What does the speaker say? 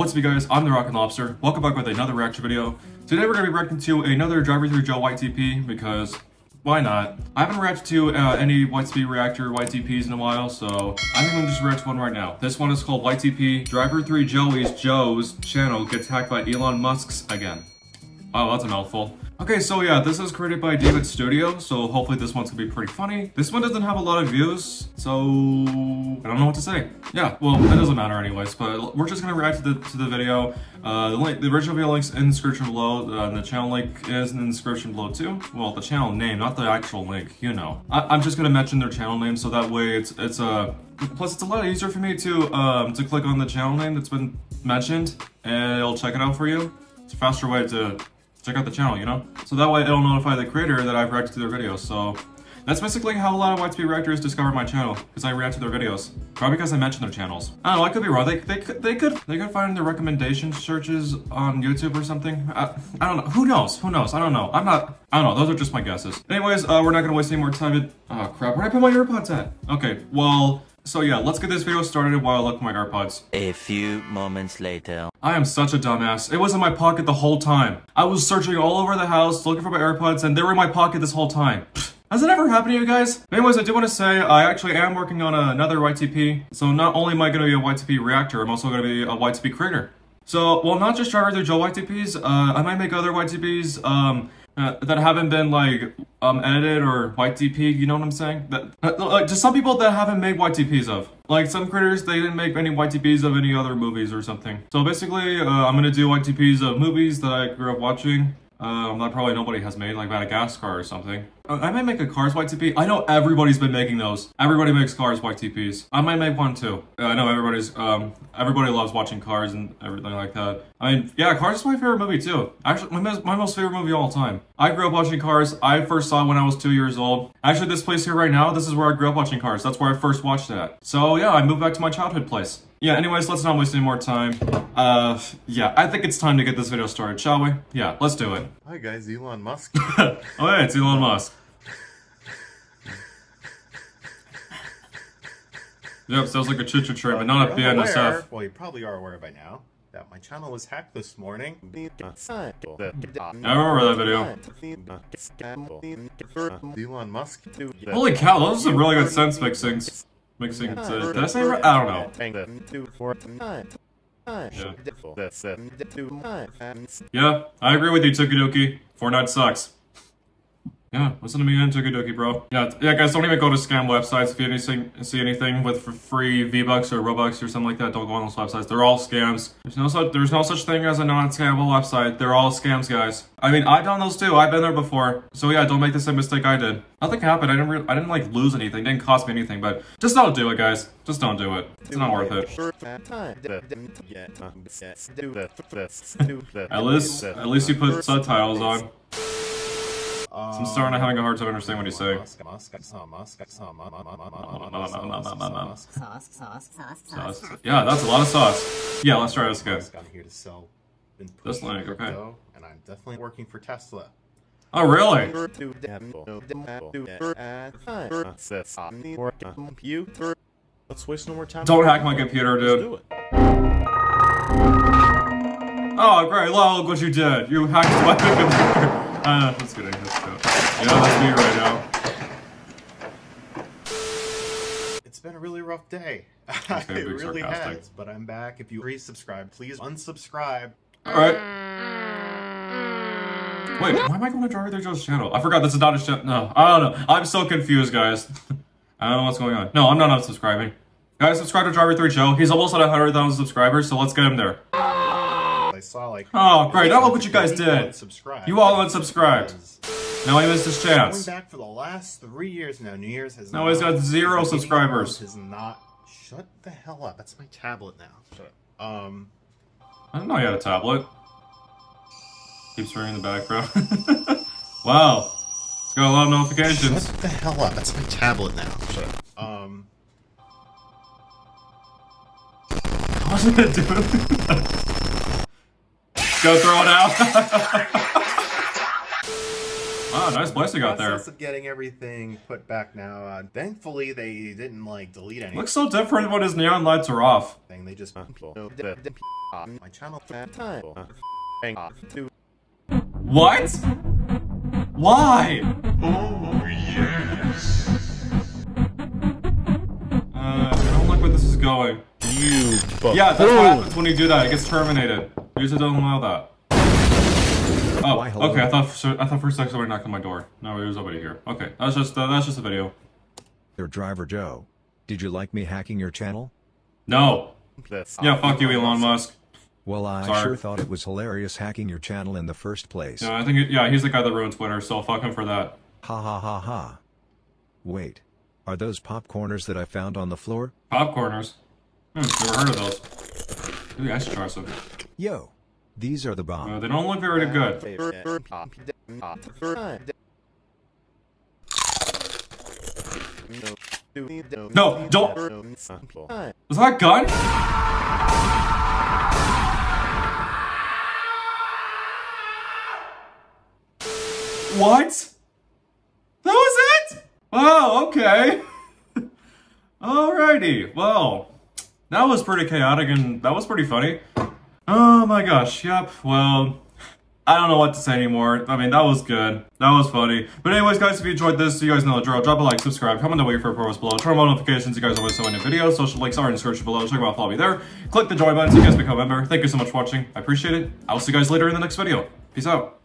What's up, guys? I'm the Rockin' Lobster. Welcome back with another reaction video. Today we're going to be reacting to another Drivr3Joe YTP because why not? I haven't reacted to any YTP reactor YTPs in a while, so I think I'm just react to one right now. This one is called YTP Drivr3Joe's channel gets hacked by Elon Musk's again. Oh, that's a mouthful. Okay, so yeah, this is created by David Studio, so hopefully this one's gonna be pretty funny. This one doesn't have a lot of views, so I don't know what to say. Yeah, well, that doesn't matter anyways, but we're just gonna react to the video. The original video link's in the description below, and the channel link is in the description below too. Well, the channel name, not the actual link, you know. I'm just gonna mention their channel name, so that way plus it's a lot easier for me to click on the channel name that's been mentioned, and it'll check it out for you. It's a faster way to check out the channel, you know? So that way it'll notify the creator that I've reacted to their videos, so... That's basically how a lot of YTP reactors discover my channel, because I react to their videos. Probably because I mentioned their channels. I don't know, I could be wrong. They could find their recommendation searches on YouTube or something. I don't know. Who knows? I don't know. I don't know. Those are just my guesses. Anyways, we're not gonna waste any more time. Oh crap, where'd I put my AirPods at? Okay, well... So yeah, let's get this video started while I look at my AirPods. A few moments later. I am such a dumbass. It was in my pocket the whole time. I was searching all over the house looking for my AirPods and they were in my pocket this whole time. Has it ever happened to you guys? Anyways, I do want to say I actually am working on another YTP. So not only am I going to be a YTP reactor, I'm also going to be a YTP creator. So, well, not just Drivr3Joe YTPs, I might make other YTPs, that haven't been like edited or YTP, you know what I'm saying? Like just some people that haven't made YTPs of. Like some creators, they didn't make any YTPs of any other movies or something. So basically, I'm gonna do YTPs of movies that I grew up watching. That probably nobody has made, like Madagascar or something. I might make a Cars YTP. I know everybody's been making those. Everybody makes Cars YTPs. I might make one too. I know everybody loves watching Cars and everything like that. I mean, yeah, Cars is my favorite movie too. Actually, my most favorite movie of all time. I grew up watching Cars. I first saw it when I was 2 years old. Actually, this place here right now, this is where I grew up watching Cars. That's where I first watched it at. So yeah, I moved back to my childhood place. Yeah, anyways, let's not waste any more time. Yeah, I think it's time to get this video started, shall we? Yeah, let's do it. Hi guys, Elon Musk. Oh yeah, it's Elon Musk. Yep, sounds like a choo-choo train, but not a BNSF. Aware, well, you probably are aware by now that my channel was hacked this morning. I remember that video. Elon Musk. Holy cow, those are some really good sense mixings. Mixing to, did I say right? I don't know. Yeah, I agree with you, Tokidoki. Fortnite sucks. Yeah, listen to me and Tokidoki, bro. Yeah, guys, don't even go to scam websites. If you see anything with free V-Bucks or Robux or something like that, don't go on those websites. They're all scams. There's no such thing as a non-scamable website. They're all scams, guys. I mean, I've done those too. I've been there before. So yeah, don't make the same mistake I did. Nothing happened. I didn't like lose anything. It didn't cost me anything. But just don't do it, guys. Just don't do it. It's not worth it. At least you put subtitles on. I'm starting to having a hard time understanding what he's saying. Yeah, that's a lot of sauce. Yeah, let's try this again. This link, okay. And I'm definitely working for Tesla. Oh, really? Let's waste no more time. Don't hack my computer, dude. Oh, great. Look what you did. You hacked my computer. That's good, I guess. Yeah, that's me right now. It's been a really rough day. It really has, but I'm back. If you resubscribe, please unsubscribe. Alright. Wait, why am I going to Drivr3Joe's channel? I forgot this is not a channel. No, I don't know. I'm so confused, guys. I don't know what's going on. No, I'm not unsubscribing. Guys, subscribe to Drivr3Joe. He's almost at 100,000 subscribers, so let's get him there. I saw like oh great! Now look what you guys did. You all unsubscribed. Now I missed this chance. Going back for the last 3 years now. New Year's has now he's got zero subscribers. Has not. Shut the hell up! That's my tablet now. Shut up. I didn't know you had a tablet. Keeps ringing in the background. Wow, it's got a lot of notifications. Shut the hell up! That's my tablet now. Shut up. How was I gonna do it? Go throw it out. Wow, wow, nice blessing out there. Of getting everything put back now. Thankfully, they didn't like delete anything. Looks so different when his neon lights are off. They just my channel time. What? Why? Oh yes. I don't like where this is going. You. Yeah, that's what happens when you do that. It gets terminated. Usually don't allow that. Oh, why, okay. I thought for a second somebody knocked on my door. No, there's nobody here. Okay, that's just a video. There, Drivr3Joe. Did you like me hacking your channel? No. Yeah, fuck you, Elon Musk. Well, I sure thought it was hilarious hacking your channel in the first place. Yeah, I think it, he's the guy that ruined Twitter, so fuck him for that. Ha ha ha ha. Wait, are those popcorners that I found on the floor? Popcorners? Never heard of those. Maybe I should try some. Yo, these are the bomb. They don't look very good. No, don't. Was that a gun? What? That was it? Wow, okay. Alrighty, well, that was pretty chaotic and that was pretty funny. Oh my gosh, yep, well, I don't know what to say anymore. I mean, that was good. That was funny. But anyways, guys, if you enjoyed this, you guys know the drill. Drop a like, subscribe, comment down below for posts below. Turn on notifications. You guys always know when new videos. Social links are in the description below. Check them out, follow me there. Click the join button so you guys become a member. Thank you so much for watching. I appreciate it. I will see you guys later in the next video. Peace out.